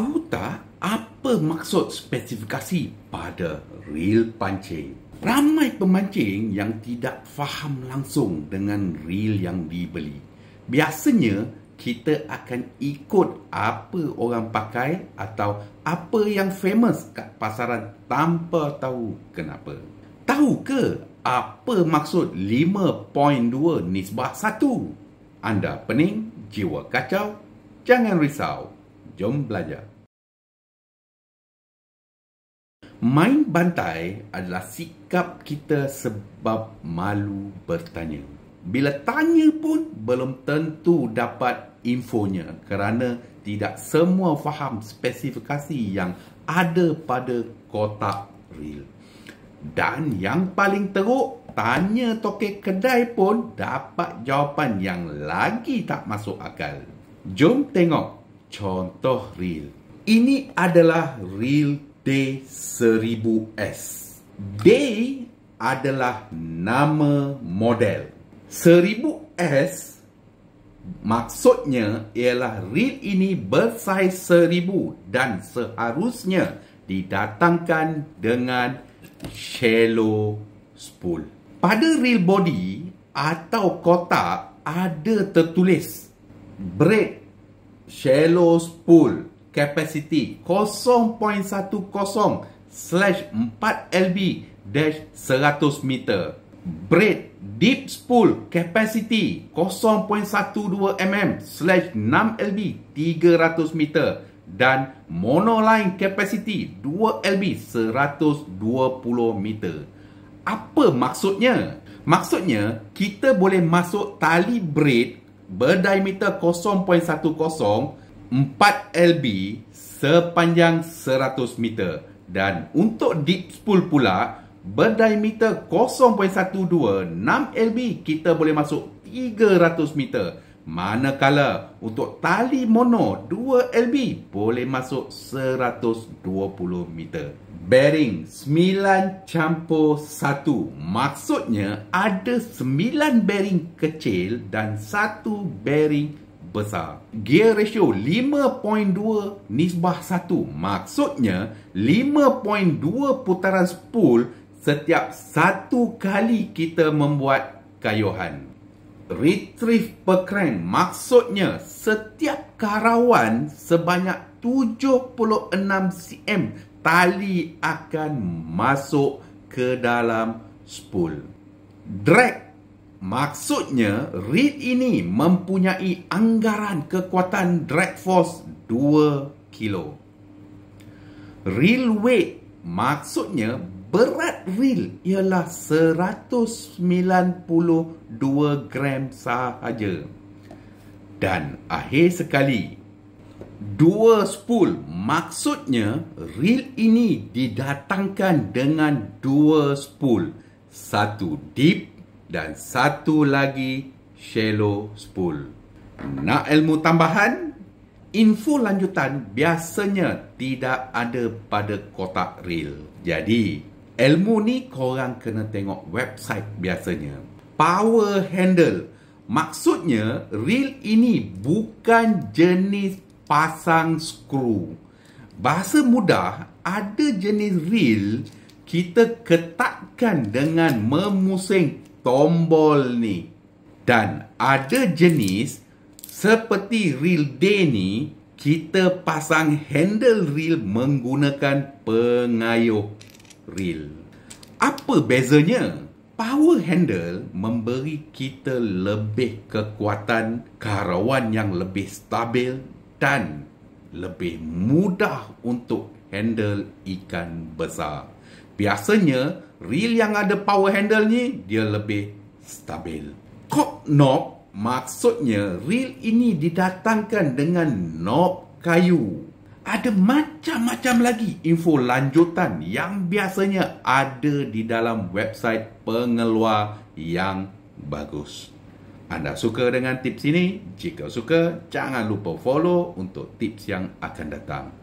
Tahu tak apa maksud spesifikasi pada reel pancing? Ramai pemancing yang tidak faham langsung dengan reel yang dibeli. Biasanya, kita akan ikut apa orang pakai atau apa yang famous kat pasaran tanpa tahu kenapa. Tahu ke apa maksud 5.2 nisbah 1? Anda pening, jiwa kacau? Jangan risau. Jom belajar. Main bantai adalah sikap kita sebab malu bertanya. Bila tanya pun belum tentu dapat infonya kerana tidak semua faham spesifikasi yang ada pada kotak reel. Dan yang paling teruk, tanya tokek kedai pun dapat jawapan yang lagi tak masuk akal. Jom tengok contoh reel. Ini adalah reel Day 1000S. Day adalah nama model. 1000S maksudnya ialah reel ini bersaiz 1000 dan seharusnya didatangkan dengan shallow spool. Pada reel body atau kotak ada tertulis braid shallow spool capacity 0.10/4LB-100 meter. Braid deep spool capacity 0.12mm/6LB-300 meter dan monoline capacity 2LB-120 meter. Apa maksudnya? Maksudnya kita boleh masuk tali braid berdiameter 0.10 4LB sepanjang 100 meter dan untuk deep spool pula berdiameter 0.12 6LB kita boleh masuk 300 meter. Manakala untuk tali mono 2LB boleh masuk 120 meter. Bearing 9 campur 1, maksudnya ada 9 bearing kecil dan 1 bearing besar. Gear ratio 5.2 nisbah 1, maksudnya 5.2 putaran spool setiap 1 kali kita membuat kayuhan. Retrieve per crank, maksudnya setiap karawan sebanyak 76 cm tali akan masuk ke dalam spool. Drag, maksudnya reel ini mempunyai anggaran kekuatan drag force 2 kilo. Reel weight, maksudnya berat reel ialah 192 gram sahaja. Dan akhir sekali, 2 spool, maksudnya reel ini didatangkan dengan 2 spool, 1 deep dan 1 lagi shallow spool. Nak ilmu tambahan? Info lanjutan biasanya tidak ada pada kotak reel. Jadi, ilmu ni korang kena tengok website biasanya. Power handle, maksudnya reel ini bukan jenis pasang skru. Bahasa mudah, ada jenis reel kita ketatkan dengan memusing tombol ni. Dan ada jenis seperti reel day ni, kita pasang handle reel menggunakan pengayuh reel. Apa bezanya? Power handle memberi kita lebih kekuatan, karawan yang lebih stabil dan lebih mudah untuk handle ikan besar. Biasanya reel yang ada power handle ni dia lebih stabil. Cork knob, maksudnya reel ini didatangkan dengan knob kayu. Ada macam-macam lagi info lanjutan yang biasanya ada di dalam website pengeluar yang bagus. Anda suka dengan tips ini? Jika suka, jangan lupa follow untuk tips yang akan datang.